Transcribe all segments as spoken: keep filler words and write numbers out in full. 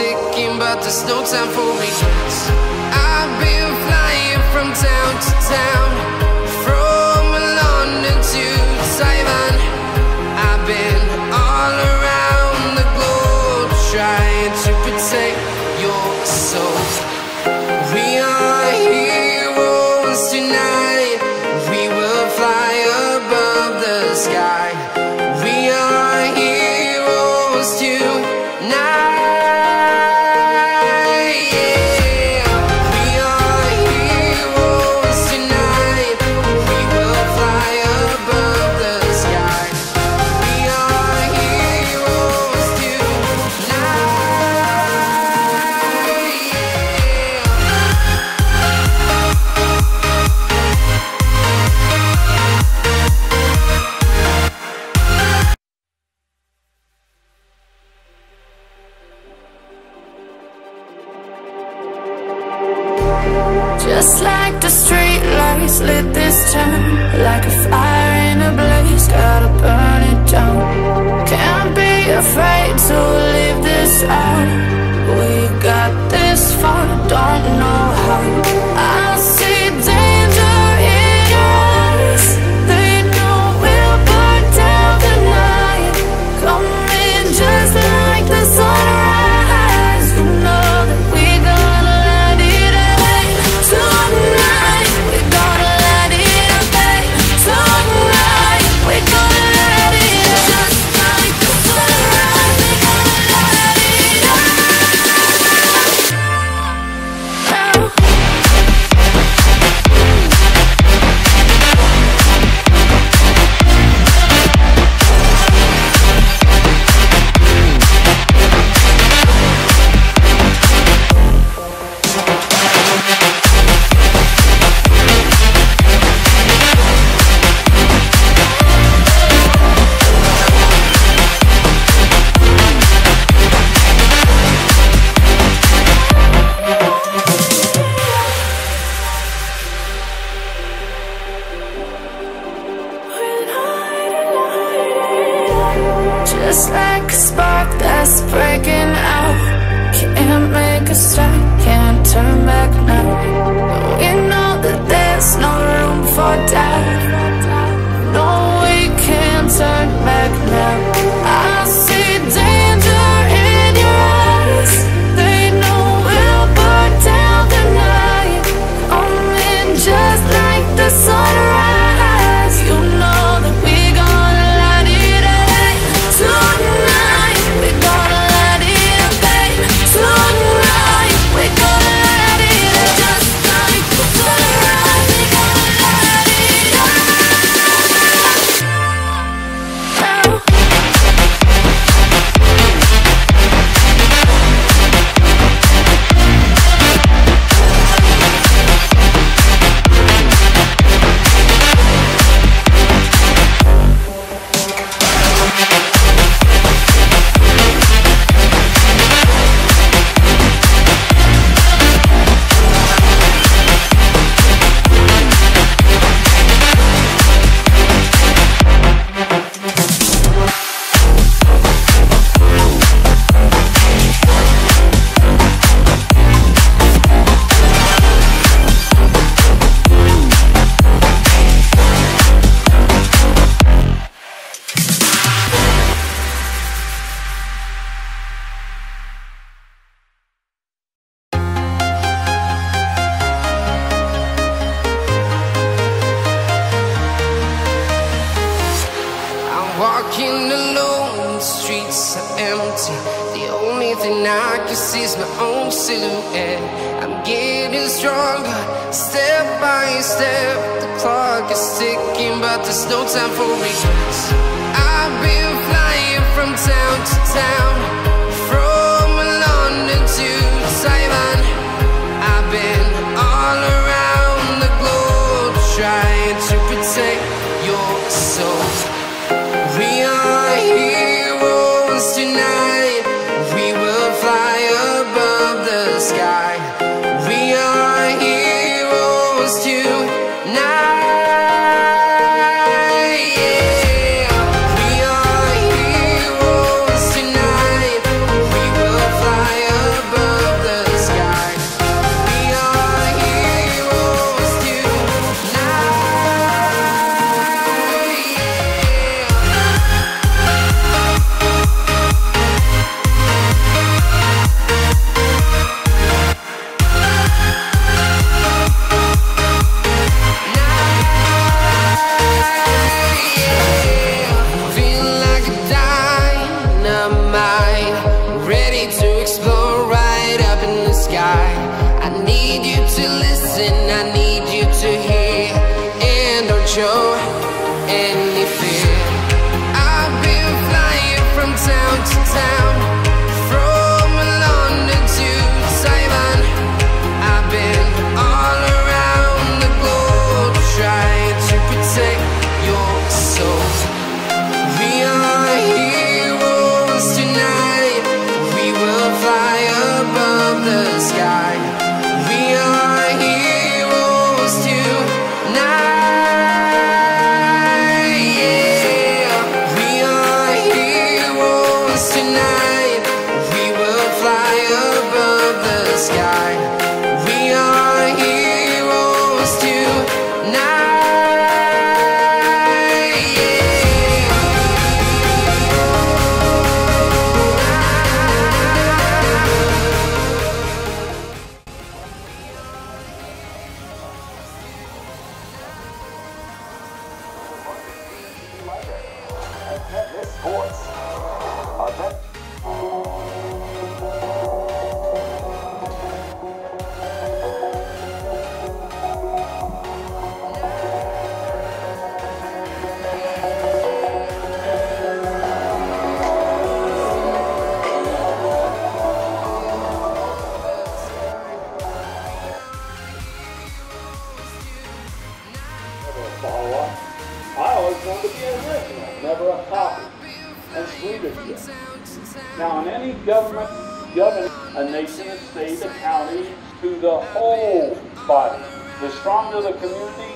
ticking, but there's no time for me. I've been flying from town to town, from London to Taiwan. I've been all around the globe trying to protect your soul. We are heroes tonight. We will fly above the sky. We are heroes tonight. Just like the street lights lit this town, like a fire in a blaze, gotta burn it down. Can't be afraid to leave this out. We got this far, don't know how. I see danger in us. They know we'll burn down the night. Come in just like the sunrise. You know that we gonna light it away. Tonight, we're gonna light it away. Tonight, we're gonna light it up. Just like the sunrise, we're gonna light it up. Oh. Just like a spark that's breaking out, can't make a stop, can't turn back now. We know that there's no room for doubt. No, we can't turn back now. I see danger in your eyes. They know we'll burn down the night. Coming just like the sunrise. You know that we gonna light it away. Tonight, we're gonna light it away. Tonight, we're gonna light it up. Just like the sunrise, we're gonna light it up. Oh. Walking alone, the streets are empty. The only thing I can see is my own silhouette. I'm getting stronger, step by step. The clock is ticking, but there's no time for regrets. I've been flying from town to town, from London to Taiwan. I've been all around the globe trying to protect your soul. We are heroes tonight. We will fly above the sky. We are heroes tonight. Yeah, we are heroes tonight. need you to listen, I need you to hear, and don't show any fear. I've been flying from town to town, from London to Taiwan. I've been all around the globe trying to protect your souls. We are heroes tonight, we will fly above the sky. We are heroes tonight. I always wanted to be an original, never a copy, and sweeter gift. Now, in any government, govern a nation, a state, a county, to the whole body. The stronger the community,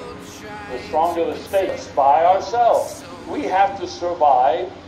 the stronger the states. By ourselves, we have to survive.